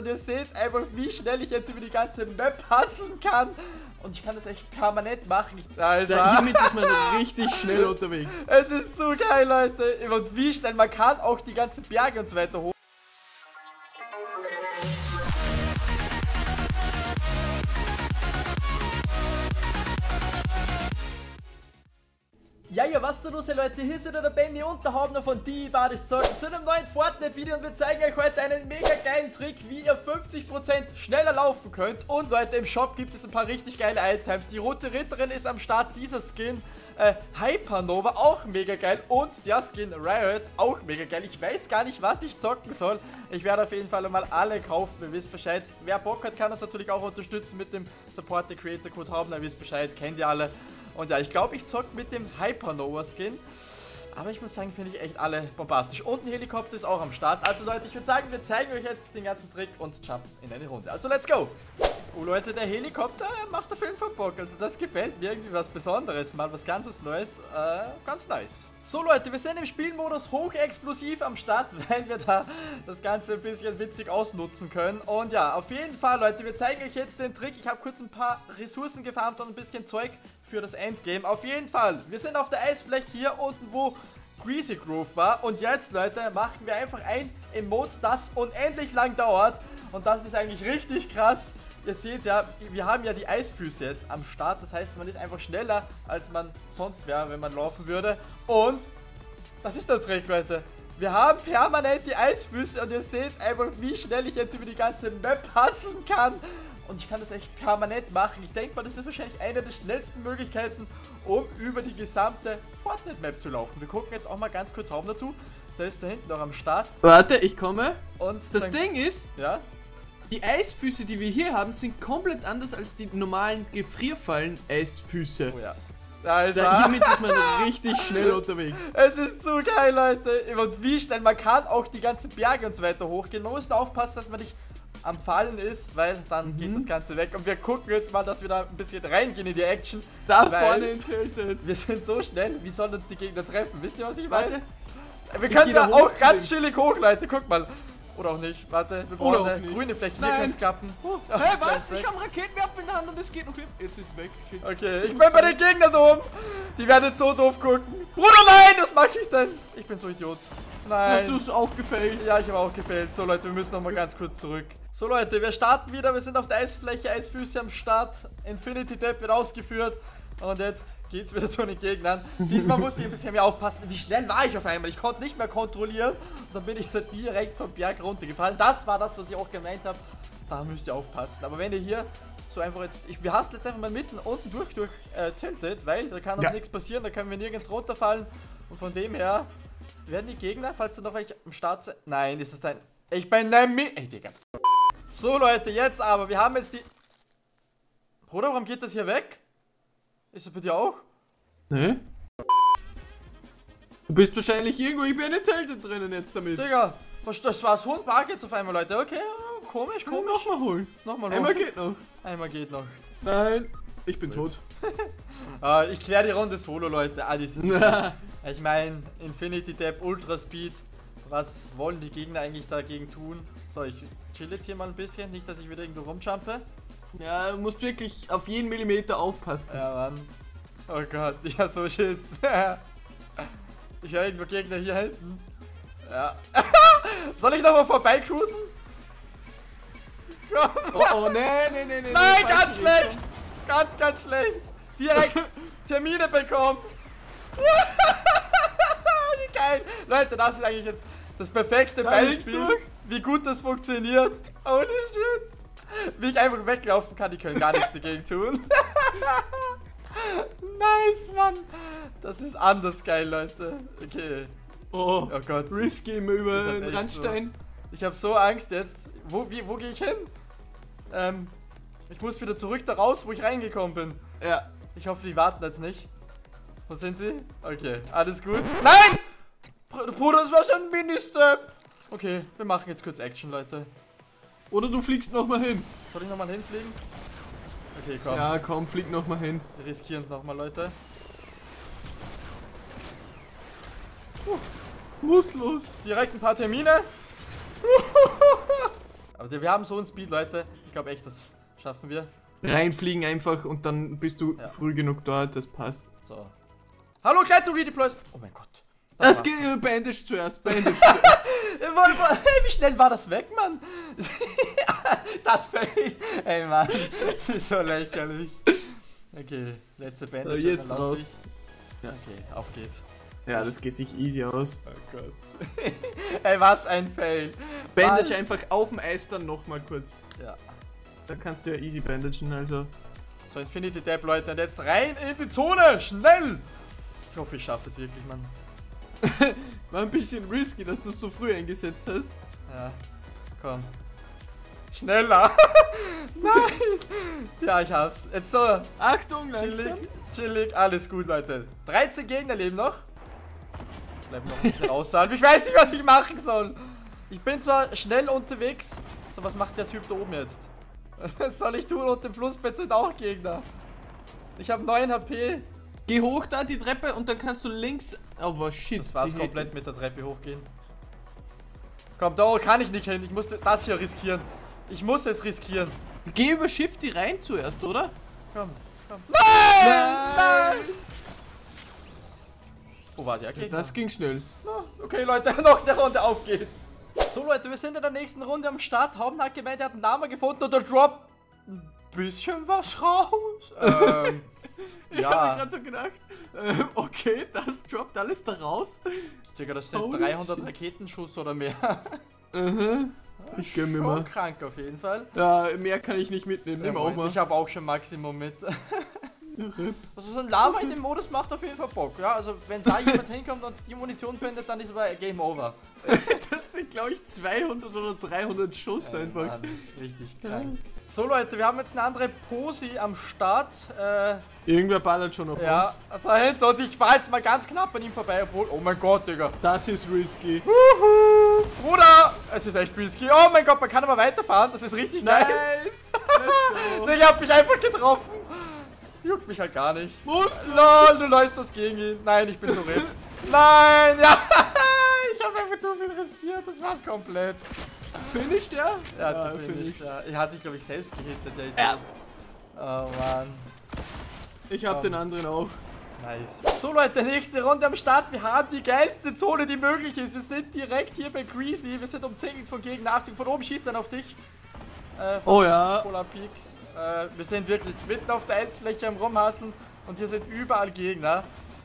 Und ihr seht einfach, wie schnell ich jetzt über die ganze Map hustlen kann. Und ich kann das echt permanent machen. Alter. Hiermit ist man richtig schnell unterwegs. Es ist so geil, Leute. Und wie schnell man kann auch die ganzen Berge und so weiter hoch. Ja, was da los, Leute? Hier ist wieder der Benny und der Haubner von D-Badis zu einem neuen Fortnite-Video und wir zeigen euch heute einen mega geilen Trick, wie ihr 50% schneller laufen könnt. Und Leute, im Shop gibt es ein paar richtig geile Items. Die rote Ritterin ist am Start, dieser Skin Hypernova, auch mega geil. Und der Skin Riot, auch mega geil. Ich weiß gar nicht, was ich zocken soll. Ich werde auf jeden Fall mal alle kaufen, ihr wisst Bescheid. Wer Bock hat, kann uns natürlich auch unterstützen mit dem Support the Creator Code Haubner, ihr wisst Bescheid, kennt ihr alle. Und ja, ich glaube, ich zocke mit dem Hypernova-Skin. Aber ich muss sagen, finde ich echt alle bombastisch. Und ein Helikopter ist auch am Start. Also Leute, ich würde sagen, wir zeigen euch jetzt den ganzen Trick und jumpen in eine Runde. Also let's go! Oh Leute, der Helikopter macht auf jeden Fall Bock. Also das gefällt mir, irgendwie was Besonderes. Mal was ganz Neues. Ganz nice. So Leute, wir sind im Spielmodus hochexplosiv am Start, weil wir da das Ganze ein bisschen witzig ausnutzen können. Und ja, auf jeden Fall Leute, wir zeigen euch jetzt den Trick. Ich habe kurz ein paar Ressourcen gefarmt und ein bisschen Zeug für das Endgame. Auf jeden Fall, wir sind auf der Eisfläche hier unten, wo Greasy Groove war. Und jetzt Leute, machen wir einfach ein Emote, das unendlich lang dauert. Und das ist eigentlich richtig krass. Ihr seht ja, wir haben ja die Eisfüße jetzt am Start. Das heißt, man ist einfach schneller, als man sonst wäre, wenn man laufen würde. Und das ist der Trick, Leute. Wir haben permanent die Eisfüße und ihr seht einfach, wie schnell ich jetzt über die ganze Map hustlen kann. Und ich kann das echt permanent machen. Ich denke mal, das ist wahrscheinlich eine der schnellsten Möglichkeiten, um über die gesamte Fortnite-Map zu laufen. Wir gucken jetzt auch mal ganz kurz Raum dazu. Der ist da hinten noch am Start. Warte, ich komme. Und das Ding ist... Ja? Die Eisfüße, die wir hier haben, sind komplett anders als die normalen Gefrierfallen-Eisfüße. Oh ja. Also. Hiermit ist man richtig schnell unterwegs. Es ist so geil, Leute. Und wie schnell, man kann auch die ganzen Berge und so weiter hochgehen. Man muss nur aufpassen, dass man nicht am Fallen ist, weil dann geht das Ganze weg. Und wir gucken jetzt mal, dass wir da ein bisschen reingehen in die Action. Da vorne enthüllt. Wir sind so schnell, wie sollen uns die Gegner treffen? Wisst ihr, was ich meine? Warte. Wir können da auch ganz chillig hoch, Leute. Guck mal. Oder auch nicht, warte, wir brauchen eine grüne Fläche, hier kann es klappen. Hey, was? Ich habe Raketenwerfer in der Hand und es geht noch hin. Jetzt ist es weg, shit. Okay, ich bin bei den Gegnern da oben. Die werden jetzt so doof gucken. Bruder, nein, was mache ich denn? Ich bin so Idiot. Nein. Hast du es auch gefällt? Ja, ich habe auch gefällt. So Leute, wir müssen nochmal ganz kurz zurück. So Leute, wir starten wieder, wir sind auf der Eisfläche, Eisfüße am Start. Infinity Dab wird ausgeführt. Und jetzt geht's wieder zu den Gegnern. Diesmal musste ich ein bisschen mehr aufpassen. Wie schnell war ich auf einmal? Ich konnte nicht mehr kontrollieren. Und dann bin ich da direkt vom Berg runtergefallen. Das war das, was ich auch gemeint habe. Da müsst ihr aufpassen. Aber wenn ihr hier so einfach jetzt... Wir hasten jetzt einfach mal mitten unten durch tiltet, weil da kann uns nichts passieren. Da können wir nirgends runterfallen. Und von dem her werden die Gegner, falls da noch welche am Start sind... Nein, ist das dein... Ich bin dein... Ey, Digga. So, Leute, jetzt aber. Wir haben jetzt die... Bruder, warum geht das hier weg? Ist das bei dir auch? Nee. Du bist wahrscheinlich irgendwo, ich bin in Telten drinnen jetzt damit. Digga, was, das war's, Hund mag jetzt auf einmal, Leute. Okay, komisch, komisch. Nochmal holen. Nochmal holen. Einmal geht noch. Einmal geht noch. Nein, ich bin tot. Ich kläre die Runde solo, Leute. Ah, die sind ich meine, Infinity Dab, Ultra Speed. Was wollen die Gegner eigentlich dagegen tun? So, ich chill jetzt hier mal ein bisschen. Nicht, dass ich wieder irgendwo rumjumpe. Ja, du musst wirklich auf jeden Millimeter aufpassen. Ja, Mann. Oh Gott, ja, so Schiss. Ich höre irgendwo Gegner hier hinten. Ja. Soll ich nochmal vorbei cruisen? Oh, oh, nee. Nein, ganz schlecht. Ganz, ganz schlecht. Direkt Termine bekommen. Wie geil. Leute, das ist eigentlich jetzt das perfekte Beispiel, wie gut das funktioniert. Holy shit. Wie ich einfach weglaufen kann, die können gar nichts dagegen tun. Nice, Mann. Das ist anders geil, Leute. Okay. Oh, oh Gott. Risky über den Randstein. So. Ich habe so Angst jetzt. Wo gehe ich hin? Ich muss wieder zurück da raus, wo ich reingekommen bin. Ja. Ich hoffe, die warten jetzt nicht. Wo sind sie? Okay, alles gut. Nein! Bruder, das war so ein Mini-Step. Okay, wir machen jetzt kurz Action, Leute. Oder du fliegst nochmal hin. Soll ich nochmal hinfliegen? Okay, komm. Ja, komm, flieg nochmal hin. Wir riskieren es nochmal, Leute. Muss los. Direkt ein paar Termine. Aber wir haben so einen Speed, Leute. Ich glaube echt, das schaffen wir. Reinfliegen einfach und dann bist du früh genug dort, das passt. So. Hallo, gleich du redeployst. Oh mein Gott. Das geht über Bandage zuerst, Bandage zuerst. Wie schnell war das weg, Mann? Das fail. Ey, Mann, das ist so lächerlich. Okay, letzte Bandage. So, jetzt raus. Ja. Okay, auf geht's. Ja, das geht sich easy aus. Oh Gott. Ey, was ein Fail. Bandage einfach auf dem Eis dann nochmal kurz. Ja. Da kannst du ja easy bandagen, also. So, Infinity Dab, Leute, und jetzt rein in die Zone, schnell! Ich hoffe, ich schaffe es wirklich, Mann. War ein bisschen risky, dass du es so früh eingesetzt hast. Ja, komm. Schneller! Nein! Ja, ich hab's. Jetzt so. Achtung, langsam. Chillig, alles gut, Leute. 13 Gegner leben noch. Ich bleib noch ein bisschen außerhalb. Ich weiß nicht, was ich machen soll. Ich bin zwar schnell unterwegs. So, was macht der Typ da oben jetzt? Was soll ich tun? Und im Flussbett sind auch Gegner. Ich habe 9 HP. Geh hoch da die Treppe und dann kannst du links. Oh shit. Das war's komplett mit der Treppe hochgehen. Komm, da kann ich nicht hin. Ich muss das hier riskieren. Ich muss es riskieren. Geh über Shifty rein zuerst, oder? Komm, komm. Nein! Nein! Nein! Oh, warte, okay. Das ging schnell. Okay, Leute, noch eine Runde, auf geht's. So, Leute, wir sind in der nächsten Runde am Start. Haubna hat gemeint, er hat einen Namen gefunden und der droppt ein bisschen was raus. Ich hab mir gerade so gedacht, okay, das droppt alles da raus. Digga, das sind 300 shit. Raketenschuss oder mehr. Ich gönn mir mal. Schon krank auf jeden Fall. Ja, mehr kann ich nicht mitnehmen. Nimm auch mal. Ich hab auch schon Maximum mit. Also so ein Lama in dem Modus macht auf jeden Fall Bock, ja? Also wenn da jemand hinkommt und die Munition findet, dann ist aber Game Over. Das sind glaube ich 200 oder 300 Schuss einfach. Mann, richtig krank. So Leute, wir haben jetzt eine andere Posi am Start. Irgendwer ballert schon auf uns. Ja, da hinter uns. Ich war jetzt mal ganz knapp an ihm vorbei, obwohl... Oh mein Gott, Digga. Das ist risky. Wuhu! Bruder! Es ist echt risky. Oh mein Gott, man kann aber weiterfahren. Das ist richtig nice. Nice! Let's go. Ich hab mich einfach getroffen. Juckt mich halt gar nicht. Lol, du läufst das gegen ihn. Nein, ich bin so red. Nein, ja. Ich hab einfach zu viel riskiert. Das war's komplett. Finish der? Ja, ja der finisht. Er hat sich, glaube ich, selbst gehittet, der Idiot. Oh, Mann. Ich hab den anderen auch. Nice. So, Leute, nächste Runde am Start. Wir haben die geilste Zone, die möglich ist. Wir sind direkt hier bei Greasy. Wir sind umzingelt von Gegner. Achtung, von oben schießt dann auf dich. Oh, ja. Polar Peak. Wir sind wirklich mitten auf der Eisfläche am Rumhasseln und hier sind überall Gegner.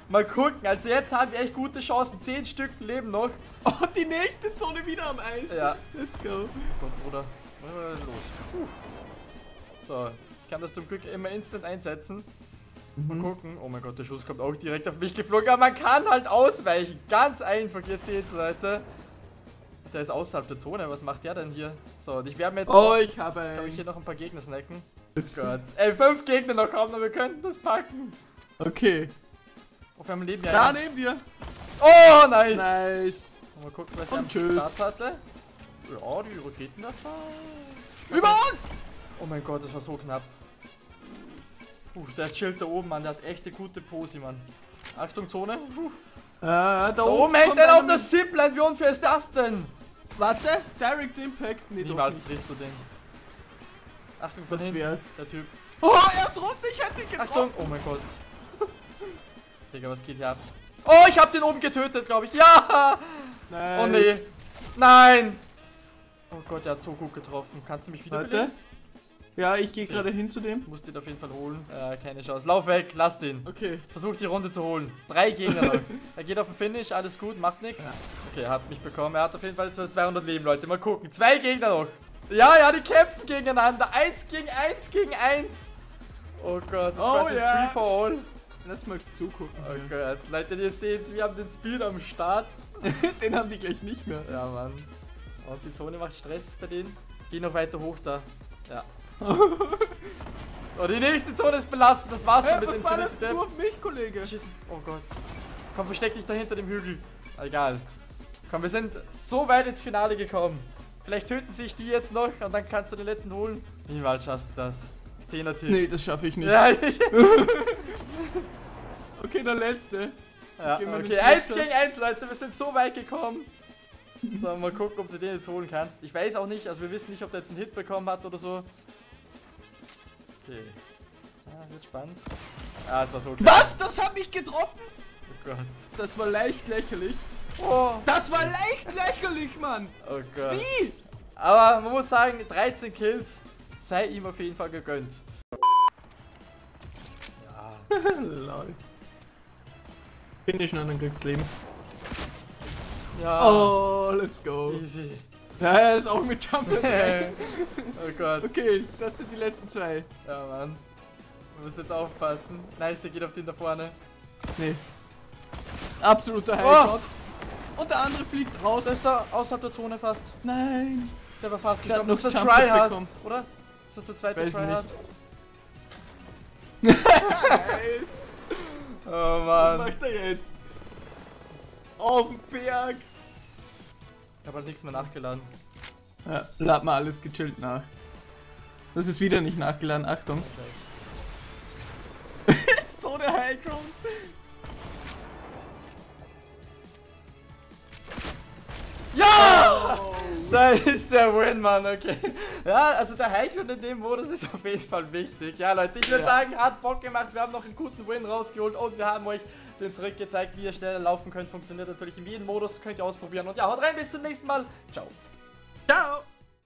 Mal gucken, also jetzt haben wir echt gute Chancen. 10 Stück leben noch. Oh, die nächste Zone wieder am Eis. Ja. Let's go. Gut, Bruder. Los. So, ich kann das zum Glück immer instant einsetzen. Mal gucken. Oh mein Gott, der Schuss kommt auch direkt auf mich geflogen. Aber man kann halt ausweichen. Ganz einfach, ihr seht's, Leute. Der ist außerhalb der Zone. Was macht der denn hier? So, und ich werde mir jetzt... Oh, ich habe... Glaube ich hier noch ein paar Gegner snacken. Gott. Ey, 5 Gegner noch kommen, aber wir könnten das packen. Okay. Auf einmal leben wir da neben dir. Oh, nice. Nice. Mal gucken, was er am Start hatte. Ja, die Raketen da fahren. Über uns! Oh mein Gott, das war so knapp. Puh, der chillt da oben, Mann. Der hat echt eine gute Pose, Mann. Achtung, Zone. Da oben hängt er auf der Zipline. Wie unfair ist das denn? Warte. Direct Impact. Nee, niemals triffst du den. Achtung, von hinten, der Typ. Oh, er ist rot, ich hätte ihn getroffen. Achtung, oh mein Gott. Digga, was geht hier ab? Oh, ich hab den oben getötet, glaube ich. Ja! Nice. Oh nee. Nein! Oh Gott, der hat so gut getroffen. Kannst du mich wiederbeleben? Ja, ich gehe gerade hin zu dem. Musst den auf jeden Fall holen. Keine Chance. Lauf weg, lass den. Okay. Versuch die Runde zu holen. 3 Gegner noch. Er geht auf den Finish, alles gut, macht nichts. Ja. Okay, er hat mich bekommen. Er hat auf jeden Fall 200 Leben, Leute. Mal gucken. 2 Gegner noch. Ja, die kämpfen gegeneinander. 1 gegen 1. Oh Gott, das war so free for all. Lass mal zugucken. Oh Gott, Leute, ihr seht, wir haben den Speed am Start. Den haben die gleich nicht mehr. Ja, Mann. Und die Zone macht Stress bei denen. Geh noch weiter hoch da. Ja. Oh, die nächste Zone ist belastend. Das war's dann mit dem Zinnet. Was ballerst du auf mich, Kollege? Schießen. Oh Gott. Komm, versteck dich da hinter dem Hügel. Egal. Komm, wir sind so weit ins Finale gekommen. Vielleicht töten sich die jetzt noch und dann kannst du den letzten holen. Niemals schaffst du das. 10er-Tipp. Nee, das schaffe ich nicht. Ja, okay, der letzte. Ja, okay, 1 gegen 1, Leute. Wir sind so weit gekommen. So, mal gucken, ob du den jetzt holen kannst. Ich weiß auch nicht, also wir wissen nicht, ob der jetzt einen Hit bekommen hat oder so. Okay. Ah, wird spannend. Ah, es war so klar. Was? Das hat mich getroffen? Oh Gott. Das war leicht lächerlich. Oh. Das war leicht lächerlich, Mann. Oh Gott. Wie? Aber man muss sagen, 13 Kills sei ihm auf jeden Fall gegönnt. Ja. Lol. Finish ihn an, dann kriegst du Leben. Ja. Oh, let's go. Easy. Ja, er ist auch mit Jump. Oh Gott. Okay, das sind die letzten zwei. Ja, Mann. Du musst jetzt aufpassen. Nice, der geht auf den da vorne. Nee. Absoluter Headshot. Oh. Und der andere fliegt raus. Der ist da außerhalb der Zone fast. Nein. Der war fast gestorben. Das ist der Tryhard, oder? Ist das der zweite Tryhard? Nice. Oh Mann. Was macht er jetzt? Auf den Berg. Ich habe halt nichts mehr nachgeladen. Ja, lad mal alles gechillt nach. Das ist wieder nicht nachgeladen, Achtung. So der Heilgrund. Ja! Oh. Da ist der Win, Mann, okay. Ja, also der Heilgrund in dem Modus ist auf jeden Fall wichtig. Ja, Leute, ich würde sagen, hat Bock gemacht. Wir haben noch einen guten Win rausgeholt und wir haben euch den Trick gezeigt, wie ihr schneller laufen könnt. Funktioniert natürlich in jedem Modus, könnt ihr ausprobieren. Und ja, haut rein, bis zum nächsten Mal. Ciao. Ciao.